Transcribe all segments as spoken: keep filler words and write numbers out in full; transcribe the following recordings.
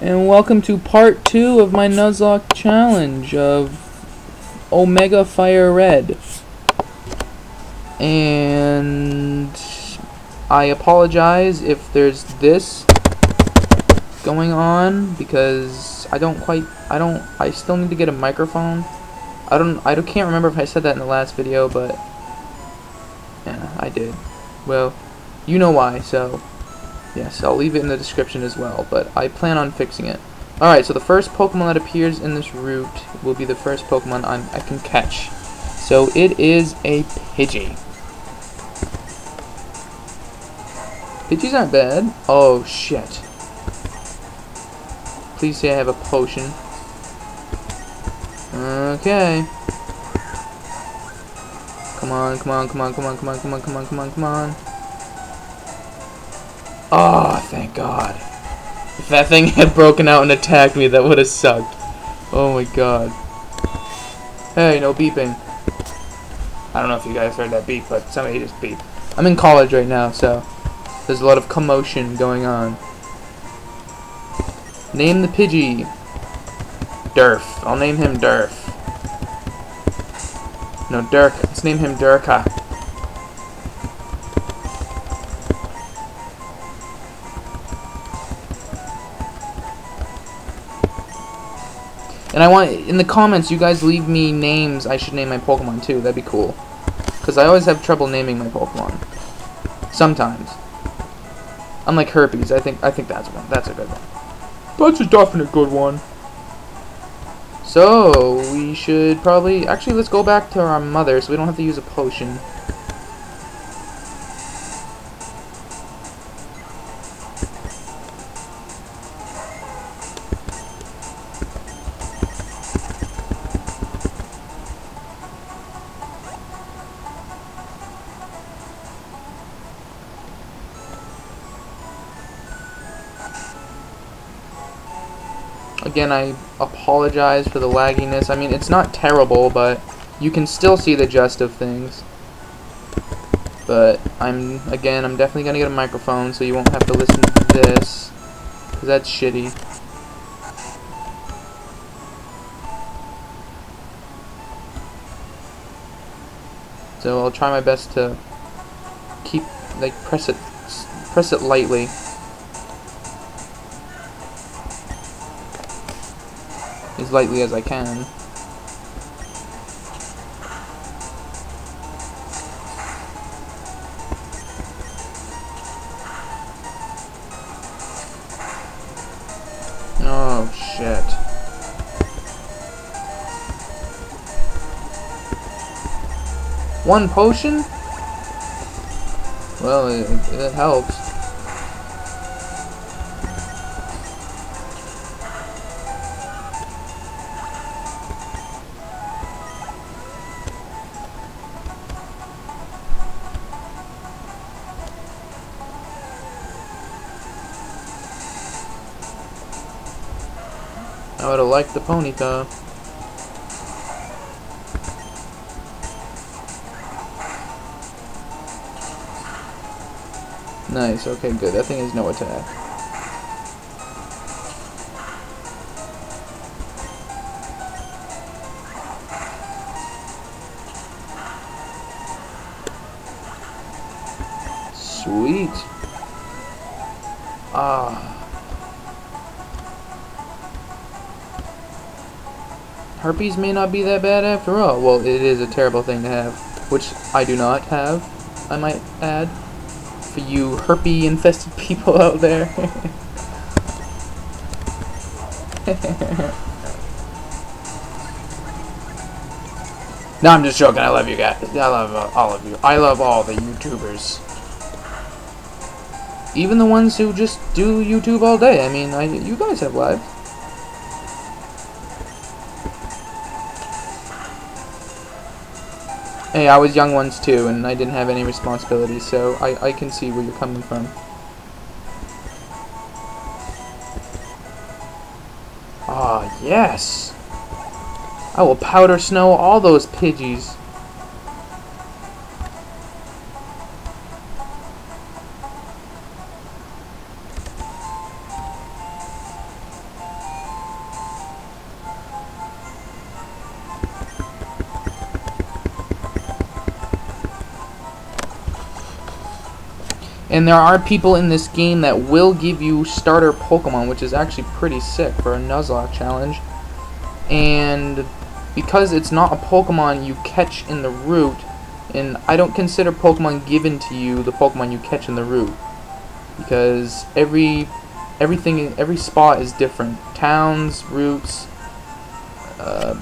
And welcome to part two of my Nuzlocke challenge of Omega Fire Red. And I apologize if there's this going on because I don't quite I don't I still need to get a microphone. I don't I can't remember if I said that in the last video, but yeah, I did. Well, you know why, so yes, I'll leave it in the description as well, but I plan on fixing it. Alright, so the first Pokemon that appears in this route will be the first Pokemon I'm, I can catch. So it is a Pidgey. Pidgey's not bad. Oh, shit. Please say I have a potion. Okay. Come on, come on, come on, come on, come on, come on, come on, come on, come on. Oh, thank God. If that thing had broken out and attacked me, that would have sucked. Oh my God. Hey, no beeping. I don't know if you guys heard that beep, but somebody just beeped. I'm in college right now, so there's a lot of commotion going on. Name the Pidgey. Durf. I'll name him Durf. No, Dirk. Let's name him Durka. And I want, in the comments, you guys leave me names I should name my Pokemon too. That'd be cool. Because I always have trouble naming my Pokemon. Sometimes. Unlike herpes, I think I think that's one. That's a good one. That's a definite good one. So, we should probably... Actually, let's go back to our mother so we don't have to use a potion. Again, I apologize for the lagginess. I mean, it's not terrible, but you can still see the gist of things. But I'm, again, I'm definitely gonna get a microphone so you won't have to listen to this, because that's shitty. So I'll try my best to keep, like, press it, press it lightly. As lightly as I can. Oh, shit. One potion? Well, it, it helps. I would have liked the Ponyta. Nice, okay, good. That thing has no attack. Sweet. Ah. Herpes may not be that bad after all. Well, it is a terrible thing to have, which I do not have, I might add, for you herpes-infested people out there. No, I'm just joking. I love you guys. I love uh, all of you. I love all the YouTubers. Even the ones who just do YouTube all day. I mean, I, you guys have lives. Hey, I was young once too, and I didn't have any responsibilities, so I, I can see where you're coming from. Ah, yes! I will powder snow all those Pidgeys. And there are people in this game that will give you starter Pokemon, which is actually pretty sick for a Nuzlocke challenge. And because it's not a Pokemon you catch in the route, and I don't consider Pokemon given to you the Pokemon you catch in the route, because every everything every spot is different. Towns, routes, uh,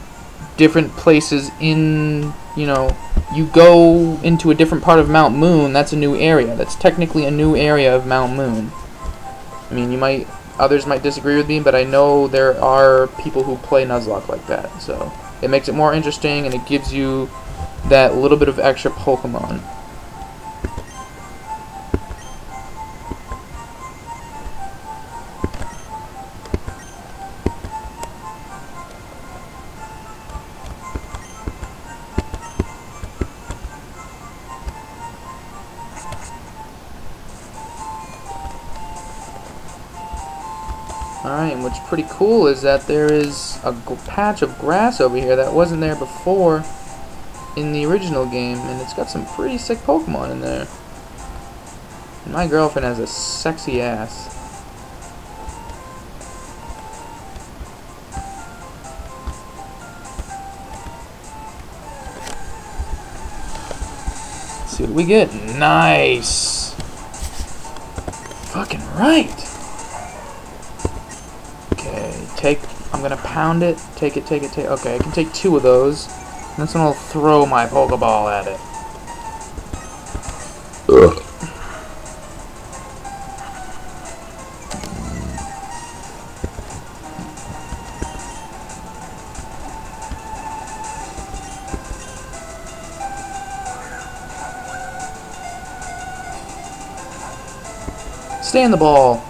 different places in, you know, you go into a different part of Mount Moon, that's a new area. That's technically a new area of Mount Moon. I mean, you might, others might disagree with me, but I know there are people who play Nuzlocke like that, so it makes it more interesting and it gives you that little bit of extra Pokemon. Alright, and what's pretty cool is that there is a patch of grass over here that wasn't there before in the original game, and it's got some pretty sick Pokemon in there. And my girlfriend has a sexy ass. Let's see what we get. Nice! Fucking right! Take, I'm gonna pound it, take it, take it, take it. Okay, I can take two of those. And that's when I'll throw my Pokeball at it. Ugh. Stay in the ball.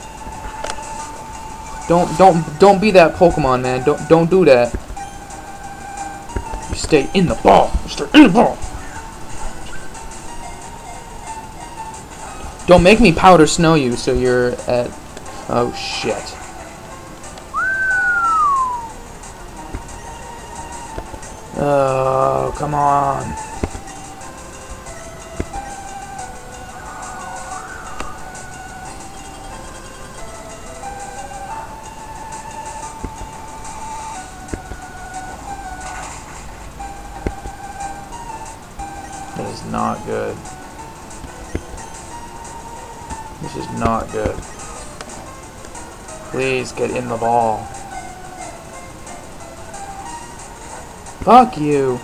Don't don't don't be that Pokemon, man. Don't don't do that. You stay in the ball. You stay in the ball. Don't make me powder snow you, so you're at. Oh shit. Oh, come on. That is not good. This is not good. Please get in the ball. Fuck you.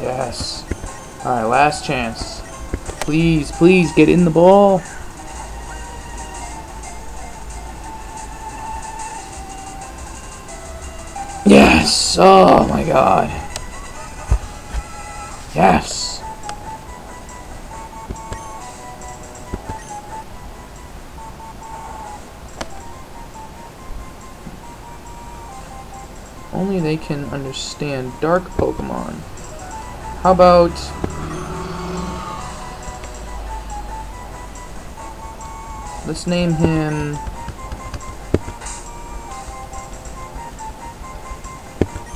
Yes. Alright, last chance. Please, please get in the ball. Yes! Oh my god. Yes! Only they can understand dark Pokemon. How about... let's name him...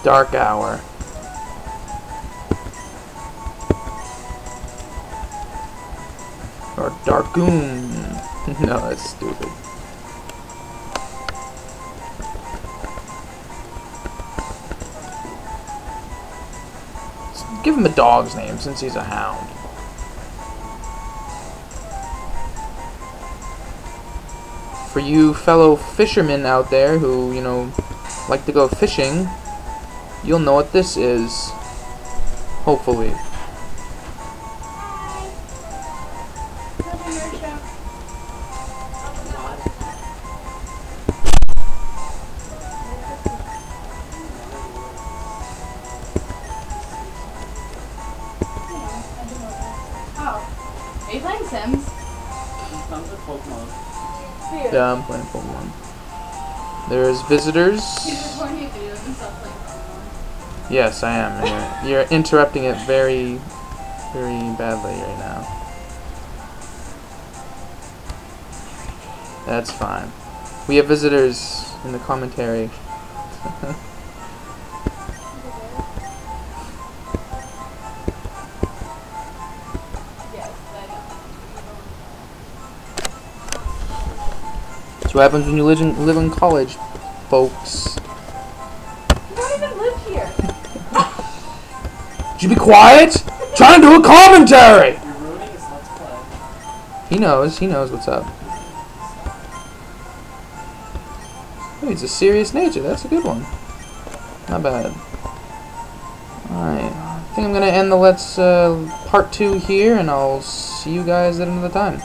Dark Hour. Or Darkoon. No, that's stupid. Give him a dog's name since he's a hound. For you fellow fishermen out there who, you know, like to go fishing, you'll know what this is. Hopefully. Are you playing Sims? Sims with Pokemon. Yeah, I'm playing Pokemon. There's visitors. Yes, I am. Anyway. You're interrupting it very, very badly right now. That's fine. We have visitors in the commentary. What happens when you live in, live in college, folks? You don't even live here. Did you be quiet? Trying to do a commentary! You're ruining his let's play. He knows. He knows what's up. Oh, he's a serious nature. That's a good one. Not bad. Alright. I think I'm going to end the let's uh, part two here, and I'll see you guys at another time.